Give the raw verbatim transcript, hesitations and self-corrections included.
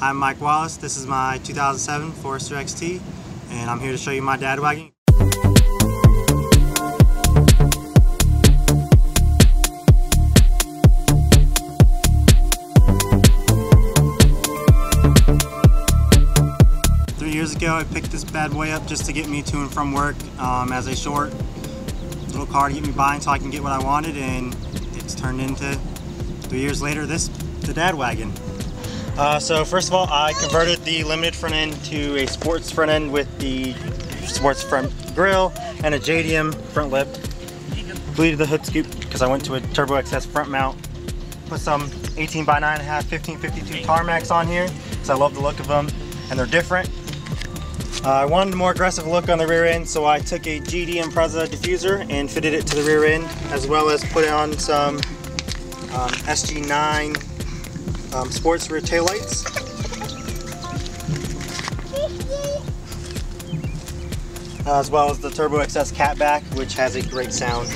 I'm Mike Wallace. This is my two thousand seven Forester X T, and I'm here to show you my dad wagon. Three years ago, I picked this bad boy up just to get me to and from work um, as a short little car to get me by until I can get what I wanted, and it's turned into, three years later, this the dad wagon. Uh, so first of all, I converted the limited front end to a sports front end with the sports front grille and a J D M front lip. Deleted the hood scoop because I went to a Turbo X S front mount. Put some eighteen by nine and a half fifteen fifty-two tarmacs on here because I love the look of them and they're different. Uh, I wanted a more aggressive look on the rear end, so I took a J D M Preza diffuser and fitted it to the rear end, as well as put on some um, S G nine Um, sports rear taillights. Uh, as well as the Turbo X S catback, which has a great sound.